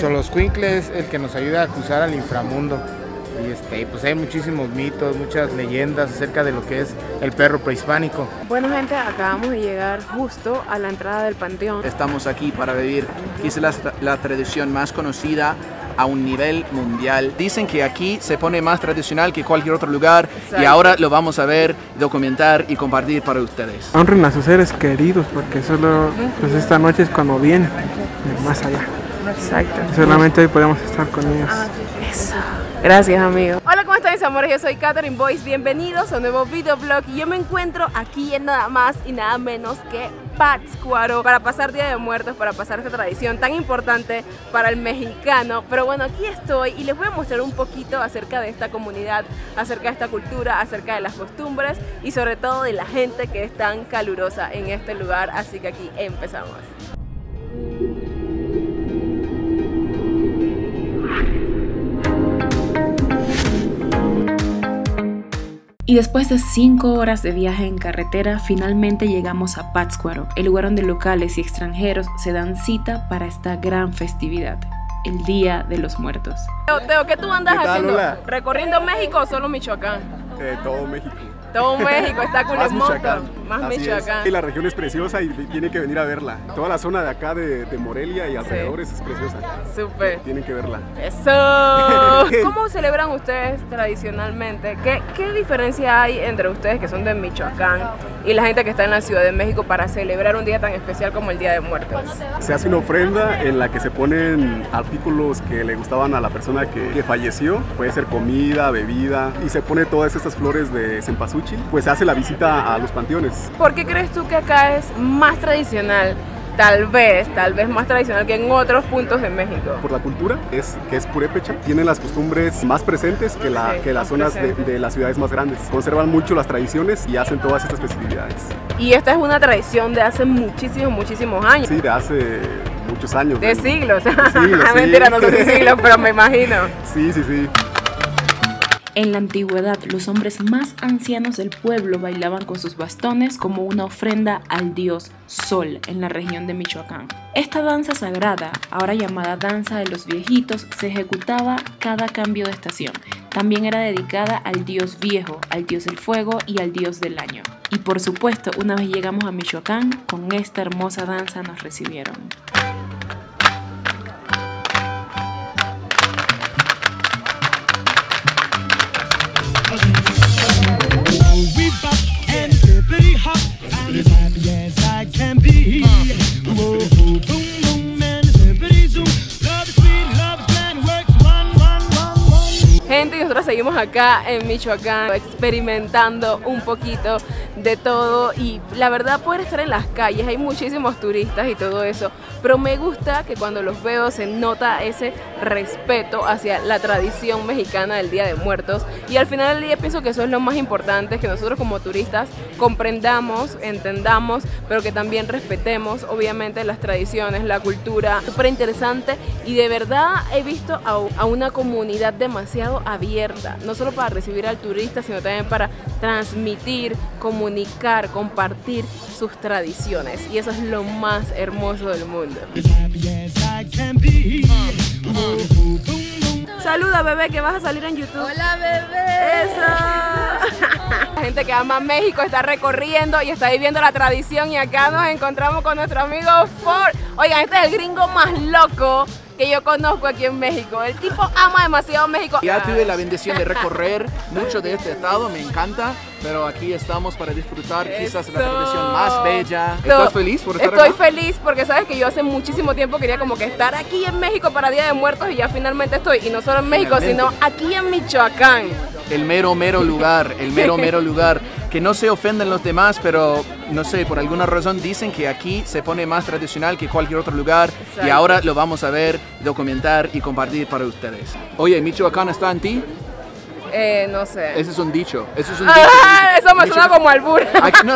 Xoloitzcuintle es el que nos ayuda a cruzar al inframundo. Y pues hay muchísimos mitos, muchas leyendas acerca de lo que es el perro prehispánico. Bueno gente, acabamos de llegar justo a la entrada del panteón. Estamos aquí para vivir quizás la tradición más conocida a un nivel mundial. Dicen que aquí se pone más tradicional que cualquier otro lugar. Exacto. Y ahora lo vamos a ver, documentar y compartir para ustedes. Honren a sus seres queridos porque solo pues, esta noche es cuando vienen más allá. Exacto. Solamente hoy podemos estar con ellos. Eso. Gracias, amigo. Hola, ¿cómo están mis amores? Yo soy Katherine Boyce. Bienvenidos a un nuevo videoblog. Yo me encuentro aquí en nada más y nada menos que Pátzcuaro para pasar Día de Muertos, para pasar esta tradición tan importante para el mexicano. Pero bueno, aquí estoy y les voy a mostrar un poquito acerca de esta comunidad, acerca de esta cultura, acerca de las costumbres y sobre todo de la gente que es tan calurosa en este lugar. Así que aquí empezamos. Y después de 5 horas de viaje en carretera, finalmente llegamos a Pátzcuaro, el lugar donde locales y extranjeros se dan cita para esta gran festividad, el Día de los Muertos. Teo, ¿qué tú andas haciendo? Hola. ¿Recorriendo México o solo Michoacán? Todo México. Todo México, está con el montón. Más Michoacán. Y la región es preciosa y tiene que venir a verla. Toda la zona de acá de Morelia y alrededores es preciosa. Súper. Tienen que verla. ¡Eso! ¿Cómo celebran ustedes tradicionalmente? ¿Qué diferencia hay entre ustedes que son de Michoacán y la gente que está en la Ciudad de México para celebrar un día tan especial como el Día de Muertos? Se hace una ofrenda en la que se ponen artículos que le gustaban a la persona que falleció. Puede ser comida, bebida y se pone todas estas flores de cempasúchil. Pues hace la visita a los panteones. ¿Por qué crees tú que acá es más tradicional? Tal vez más tradicional que en otros puntos de México. Por la cultura, que es purépecha, tienen las costumbres más presentes que las zonas de las ciudades más grandes. Conservan mucho las tradiciones y hacen todas estas festividades. Y esta es una tradición de hace muchísimos años. Sí, de hace muchos años. De siglos. Sí. Mentira, no sé si siglos, pero me imagino. Sí. En la antigüedad, los hombres más ancianos del pueblo bailaban con sus bastones como una ofrenda al dios Sol en la región de Michoacán. Esta danza sagrada, ahora llamada Danza de los Viejitos, se ejecutaba cada cambio de estación. También era dedicada al dios viejo, al dios del fuego y al dios del año. Y por supuesto, una vez llegamos a Michoacán, con esta hermosa danza nos recibieron. Gente, nosotros seguimos acá en Michoacán experimentando un poquito de todo y la verdad poder estar en las calles, hay muchísimos turistas y todo eso, pero me gusta que cuando los veo se nota ese respeto hacia la tradición mexicana del Día de Muertos y al final del día pienso que eso es lo más importante, que nosotros como turistas comprendamos, entendamos, pero que también respetemos obviamente las tradiciones, la cultura, súper interesante y de verdad he visto a una comunidad demasiado abierta, no solo para recibir al turista, sino también para transmitir, comunicar, compartir sus tradiciones y eso es lo más hermoso del mundo. Saluda bebé que vas a salir en YouTube. Hola bebé. Eso. La gente que ama México está recorriendo y está viviendo la tradición y acá nos encontramos con nuestro amigo Ford. Oigan, este es el gringo más loco que yo conozco aquí en México. El tipo ama demasiado México. Ya tuve la bendición de recorrer mucho de este estado, me encanta, pero aquí estamos para disfrutar quizás la tradición más bella. ¿Estás feliz por estar aquí? Estoy feliz porque sabes que yo hace muchísimo tiempo quería como que estar aquí en México para Día de Muertos y ya finalmente estoy. Y no solo en México, finalmente, sino aquí en Michoacán. El mero lugar, el mero lugar. Que no se ofenden los demás, pero no sé, por alguna razón dicen que aquí se pone más tradicional que cualquier otro lugar. Exacto. Y ahora lo vamos a ver, documentar y compartir para ustedes. Oye, ¿Michoacán está en ti? No sé. Ese es un dicho. Eso es un dicho. Eso me suena como albur. No.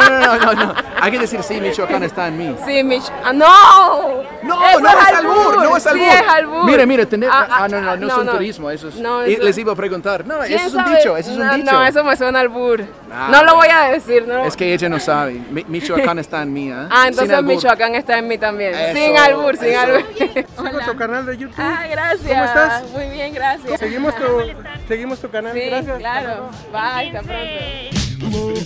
Hay que decir, sí, Michoacán está en mí. Sí, Michoacán. No, no es albur. No es albur. Sí, es albur. Mire, tener. No, es un turismo. Eso es. Les iba a preguntar. No, eso es un dicho. Eso es un dicho. No, eso me suena albur. No lo voy a decir. Es que ella no sabe. Michoacán está en mí. Entonces Michoacán está en mí también. Sin albur, sin albur. Hola. Tu canal de YouTube. Gracias. ¿Cómo estás? Muy bien, gracias. Seguimos tu canal. Sí, gracias. Claro. Bye, hasta pronto.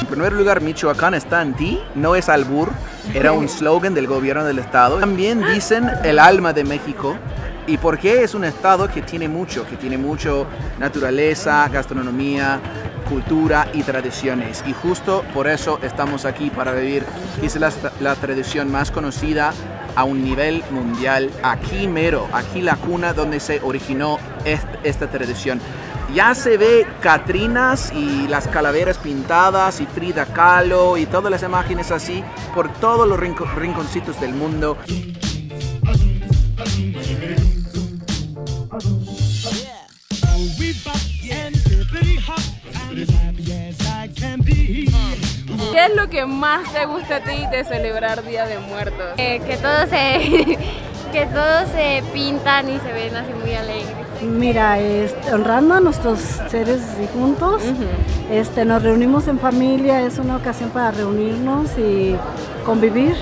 En primer lugar, Michoacán está en ti, no es albur, era un slogan del gobierno del estado. También dicen el alma de México. ¿Y por qué es un estado que tiene mucho naturaleza, gastronomía, cultura y tradiciones? Y justo por eso estamos aquí, para vivir quizás la tradición más conocida a un nivel mundial. Aquí mero, aquí la cuna donde se originó esta tradición. Ya se ve Catrinas y las calaveras pintadas y Frida Kahlo y todas las imágenes así por todos los rinconcitos del mundo. ¿Qué es lo que más te gusta a ti de celebrar Día de Muertos? Que todos se pintan y se ven así muy alegres. Mira, honrando a nuestros seres difuntos, nos reunimos en familia, es una ocasión para reunirnos y convivir.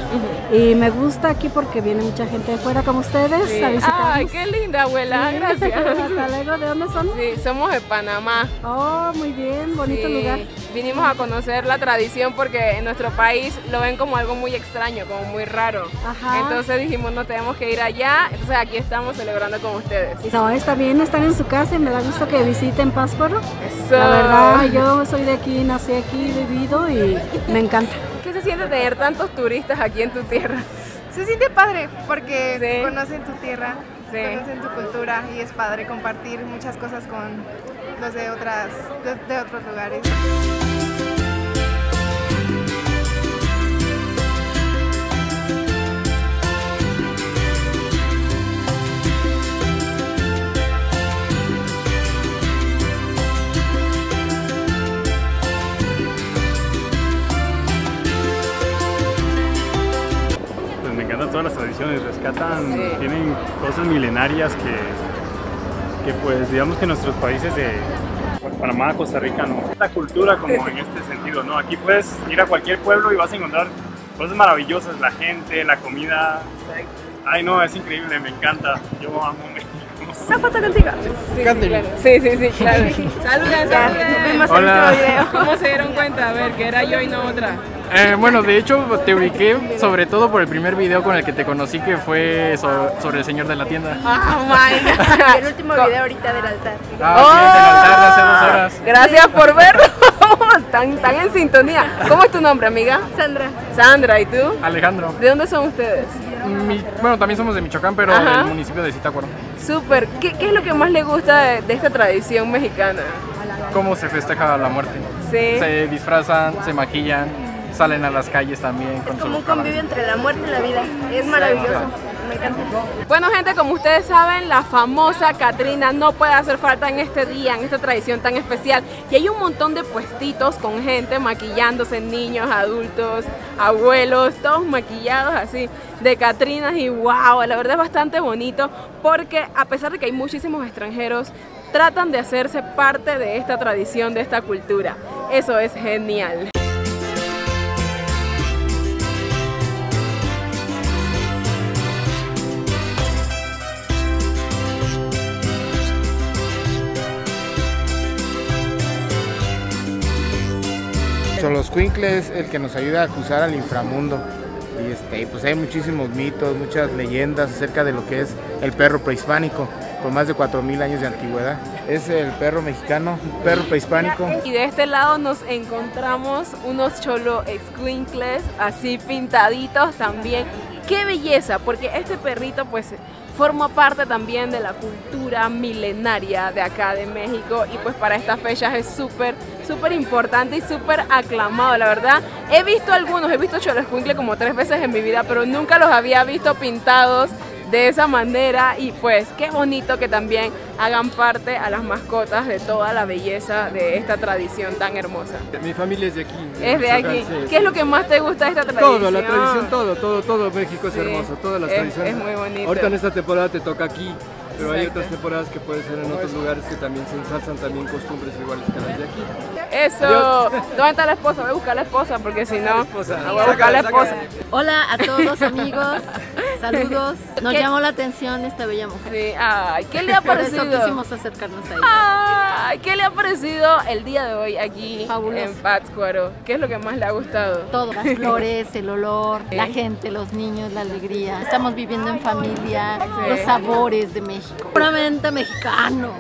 Y me gusta aquí porque viene mucha gente de fuera como ustedes a visitarnos. ¡Ay, qué linda, abuela! Sí. Gracias. Hasta luego. ¿De dónde somos? Sí, somos de Panamá. ¡Oh, muy bien! Bonito lugar. Vinimos a conocer la tradición porque en nuestro país lo ven como algo muy extraño, como muy raro. Ajá. Entonces dijimos, no tenemos que ir allá, entonces aquí estamos celebrando con ustedes. No, está bien, están en su casa y me da gusto que visiten Pátzcuaro. La verdad, yo soy de aquí, nací aquí, vivido y me encanta. ¿Qué se siente tener tantos turistas aquí en tu tierra? Se siente padre porque conocen tu tierra, conocen tu cultura y es padre compartir muchas cosas con los de otros lugares. Todas las tradiciones rescatan, tienen cosas milenarias que pues digamos que nuestros países de Panamá, Costa Rica, no. La cultura como en este sentido, ¿no? Aquí puedes ir a cualquier pueblo y vas a encontrar cosas maravillosas, la gente, la comida. Ay no, es increíble, me encanta, yo amo México. ¿Una foto contigo? Sí, claro. Saludan. Hola. ¿Cómo se dieron cuenta? A ver, que era yo y no otra. Bueno, de hecho te ubiqué sobre todo por el primer video con el que te conocí, que fue sobre el señor de la tienda. Oh my. El último video ahorita del altar. Ah, sí, del altar de hace 2 horas. Gracias por verlo. Tan en sintonía. ¿Cómo es tu nombre, amiga? Sandra. Sandra, ¿y tú? Alejandro. ¿De dónde son ustedes? Bueno, también somos de Michoacán, pero del municipio de Zitácuaro. Súper. ¿Qué es lo que más le gusta de esta tradición mexicana? Cómo se festeja la muerte. Sí. Se disfrazan, se maquillan. Salen a las calles también. Es como un convivio entre la muerte y la vida. Es maravilloso. Me encanta. Bueno, gente, como ustedes saben, la famosa Catrina no puede hacer falta en este día, en esta tradición tan especial. Y hay un montón de puestitos con gente maquillándose, niños, adultos, abuelos, todos maquillados así de Catrinas. Y wow, la verdad es bastante bonito porque a pesar de que hay muchísimos extranjeros, tratan de hacerse parte de esta tradición, de esta cultura. Eso es genial. Xoloitzcuintle es el que nos ayuda a cruzar al inframundo y pues hay muchísimos mitos, muchas leyendas acerca de lo que es el perro prehispánico con más de 4000 años de antigüedad. Es el perro mexicano, un perro prehispánico. Y de este lado nos encontramos unos Xoloitzcuintles así pintaditos también. ¡Qué belleza! Porque este perrito pues forma parte también de la cultura milenaria de acá de México y pues para estas fechas es súper importante y súper aclamado. La verdad, he visto Xoloitzcuintle como 3 veces en mi vida, pero nunca los había visto pintados de esa manera. Y pues qué bonito que también hagan parte a las mascotas de toda la belleza de esta tradición tan hermosa. Mi familia es de aquí. Es de aquí. ¿Qué es lo que más te gusta de esta tradición? Todo, la tradición, todo México es hermoso, todas las tradiciones. Es muy bonito. Ahorita en esta temporada te toca aquí, pero hay otras temporadas que puede ser en otros lugares que también se ensalzan también costumbres iguales que las de aquí. Eso. ¿Dónde está la esposa? Voy a buscar a la esposa porque si no, voy a buscar a la esposa. Hola a todos amigos, saludos. Nos llamó la atención esta bella mujer. Sí. Ay, ¿qué le ha parecido? Por eso quisimos acercarnos a ella. Ay, ¿qué le ha parecido el día de hoy aquí en Pátzcuaro? ¿Qué es lo que más le ha gustado? Todo, las flores, el olor, la gente, los niños, la alegría. Estamos viviendo en familia, los sabores de México. Puramente mexicano.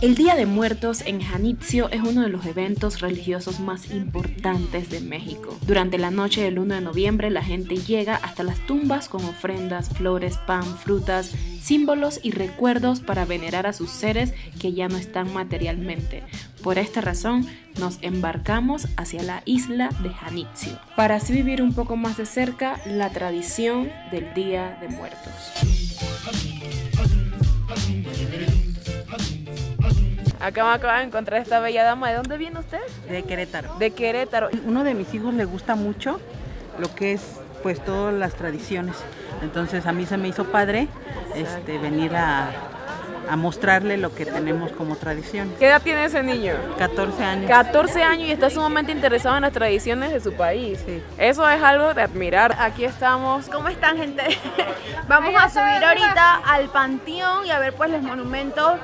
El Día de Muertos en Janitzio es uno de los eventos religiosos más importantes de México. Durante la noche del 1 de noviembre la gente llega hasta las tumbas con ofrendas, flores, pan, frutas, símbolos y recuerdos para venerar a sus seres que ya no están materialmente. Por esta razón nos embarcamos hacia la isla de Janitzio para así vivir un poco más de cerca la tradición del Día de Muertos. Acá me acabo de encontrar esta bella dama. ¿De dónde viene usted? De Querétaro. De Querétaro. Uno de mis hijos le gusta mucho lo que es pues todas las tradiciones. Entonces a mí se me hizo padre venir a mostrarle lo que tenemos como tradición. ¿Qué edad tiene ese niño? 14 años. 14 años y está sumamente interesado en las tradiciones de su país. Sí. Eso es algo de admirar. Aquí estamos. ¿Cómo están, gente? Vamos a subir ahorita al panteón y a ver pues los monumentos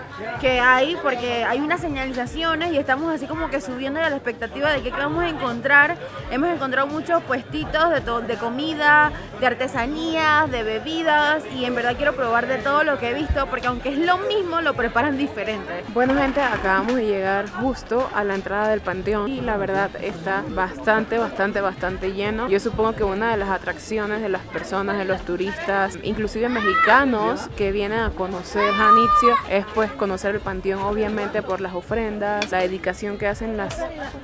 que hay, porque hay unas señalizaciones y estamos así como que subiendo a la expectativa de qué vamos a encontrar. Hemos encontrado muchos puestitos de comida, de artesanías, de bebidas, y en verdad quiero probar de todo lo que he visto, porque aunque es lo mismo lo preparan diferente. Bueno, gente, acabamos de llegar justo a la entrada del panteón y la verdad está bastante lleno. Yo supongo que una de las atracciones de las personas, de los turistas, inclusive mexicanos que vienen a conocer Janitzio, es pues conocer el panteón, obviamente por las ofrendas, la dedicación que hacen las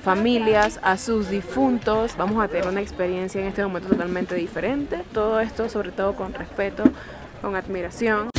familias a sus difuntos. Vamos a tener una experiencia en este momento totalmente diferente. Todo esto sobre todo con respeto, con admiración.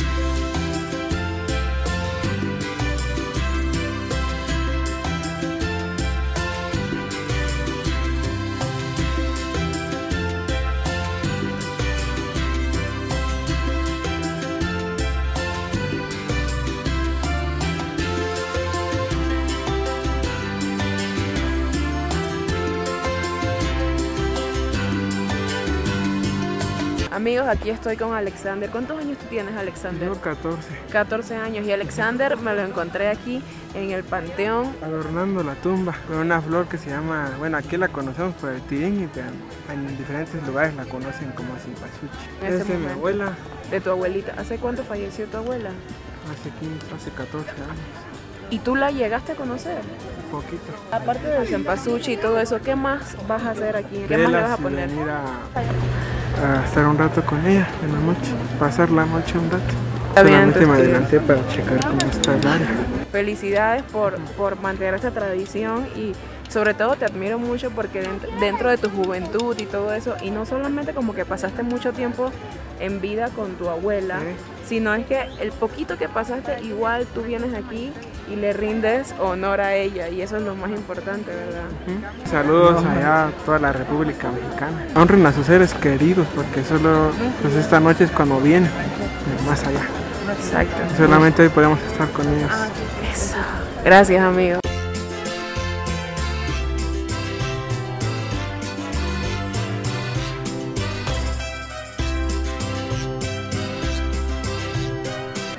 Amigos, aquí estoy con Alexander. ¿Cuántos años tú tienes, Alexander? Yo 14. 14 años. Y Alexander me lo encontré aquí en el panteón, adornando la tumba con una flor que se llama, bueno, aquí la conocemos por el tirín, y en diferentes lugares la conocen como cempasúchil. Es de mi abuela. De tu abuelita. ¿Hace cuánto falleció tu abuela? Hace 15, hace 14 años. ¿Y tú la llegaste a conocer? Poquito. Aparte del cempasúchil y todo eso, ¿qué más vas a hacer aquí? ¿Qué más le vas a poner? A estar un rato con ella en la noche, pasar la noche un rato. Solamente me adelanté para checar cómo está el área. Felicidades por mantener esta tradición y sobre todo te admiro mucho porque dentro de tu juventud y todo eso, y no solamente como que pasaste mucho tiempo en vida con tu abuela, sino es que el poquito que pasaste igual tú vienes aquí y le rindes honor a ella, y eso es lo más importante, ¿verdad? Saludos allá a toda la República Mexicana. Honren a sus seres queridos porque solo pues, esta noche es cuando vienen, más allá. Exacto. Solamente hoy podemos estar con ellos. Eso. Gracias, amigos.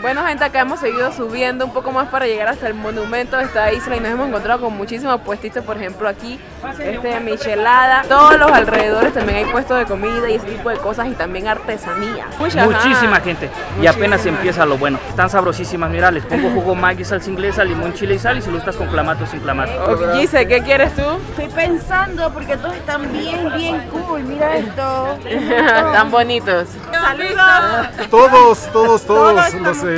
Bueno, gente, acá hemos seguido subiendo un poco más para llegar hasta el monumento de esta isla y nos hemos encontrado con muchísimos puestitos, por ejemplo aquí, michelada, todos los alrededores también hay puestos de comida y ese tipo de cosas, y también artesanías. Muchísima gente, y apenas empieza lo bueno. Están sabrosísimas, mira, les pongo jugo maggi, salsa inglesa, limón, chile y sal, y si lo estás con clamato, sin clamato. Gizeh, ¿qué quieres tú? Estoy pensando porque todos están bien cool, mira esto. Tan bonitos. Saludos. Todos, no sé.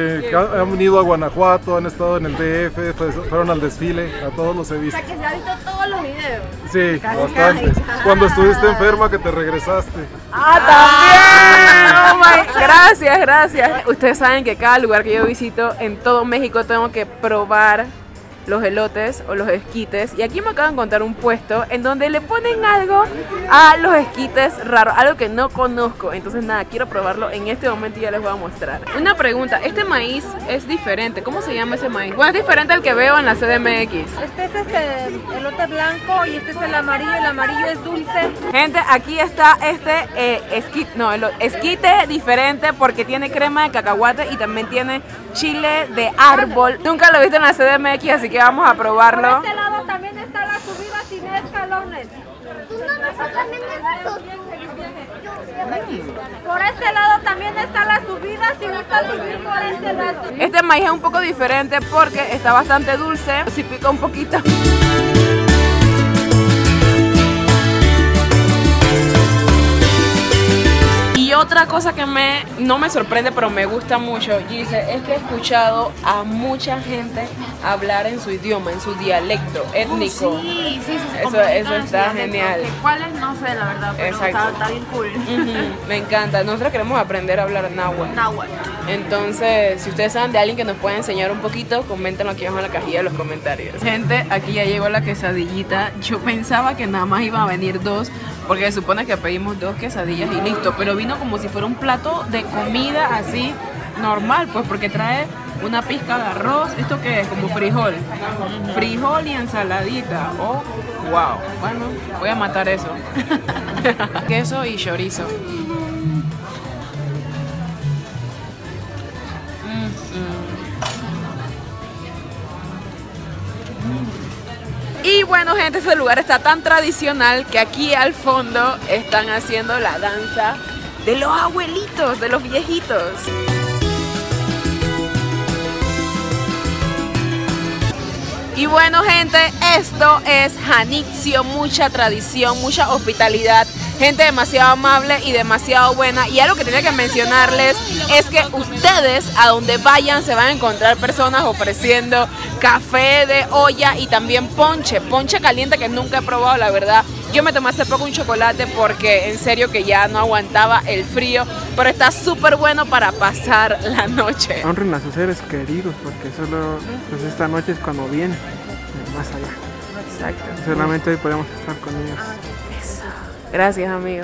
han venido a Guanajuato, han estado en el DF, fueron al desfile, a todos los he visto. O sea, que se han visto todos los videos. Sí, casi, bastante. Casi. Cuando estuviste enferma, que te regresaste. ¡Ah, también! Oh my. Gracias, gracias. Ustedes saben que cada lugar que yo visito en todo México tengo que probar los elotes o los esquites, y aquí me acaban de encontrar un puesto en donde le ponen algo a los esquites raro, algo que no conozco, entonces nada, quiero probarlo en este momento y ya les voy a mostrar. Una pregunta, este maíz es diferente, ¿cómo se llama ese maíz? Bueno, es diferente al que veo en la CDMX. Este es elote blanco y este es el amarillo es dulce. Gente, aquí está este esquite diferente porque tiene crema de cacahuate y también tiene chile de árbol. Nunca lo he visto en la CDMX, así que vamos a probarlo. Por este lado también está la subida sin escalones. Por este lado también está la subida sin escalones. Por este lado. Este maíz es un poco diferente porque está bastante dulce, si pica un poquito. Otra cosa que no me sorprende, pero me gusta mucho, Gizeh, es que he escuchado a mucha gente hablar en su idioma, en su dialecto étnico. Sí, sí, sí. Eso está genial. ¿Cuál es? No sé, la verdad, pero está bien cool. Me encanta. Nosotros queremos aprender a hablar náhuatl. Entonces, si ustedes saben de alguien que nos pueda enseñar un poquito, coméntenlo aquí abajo en la cajilla de los comentarios. Gente, aquí ya llegó la quesadillita. Yo pensaba que nada más iban a venir dos, porque se supone que pedimos dos quesadillas y listo, pero vino como si fuera un plato de comida así normal, pues porque trae una pizca de arroz, esto que es como frijol, frijol y ensaladita. Oh, wow, bueno, voy a matar eso. Queso y chorizo. Y bueno, gente, este lugar está tan tradicional que aquí al fondo están haciendo la danza de los abuelitos, de los viejitos. Y bueno, gente, esto es Janitzio, mucha tradición, mucha hospitalidad, gente demasiado amable y demasiado buena. Y algo que tenía que mencionarles es que ustedes a donde vayan se van a encontrar personas ofreciendo café de olla y también ponche caliente, que nunca he probado, la verdad. Yo me tomé hace poco un chocolate porque en serio que ya no aguantaba el frío, pero está súper bueno para pasar la noche. Honren a sus seres queridos porque solo pues, esta noche es cuando vienen más allá. Exacto. Solamente hoy podemos estar con ellos. Eso. Gracias, amigo.